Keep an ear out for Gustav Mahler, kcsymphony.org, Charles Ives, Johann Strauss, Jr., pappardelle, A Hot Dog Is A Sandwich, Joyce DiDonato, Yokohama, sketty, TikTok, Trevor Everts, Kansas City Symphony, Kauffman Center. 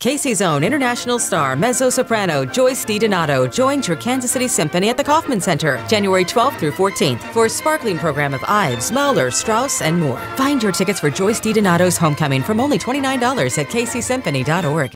Casey's own international star, mezzo-soprano Joyce DiDonato joined her Kansas City Symphony at the Kauffman Center, January 12th through 14th, for a sparkling program of Ives, Mahler, Strauss, and more. Find your tickets for Joyce DiDonato's Homecoming from only $29 at kcsymphony.org.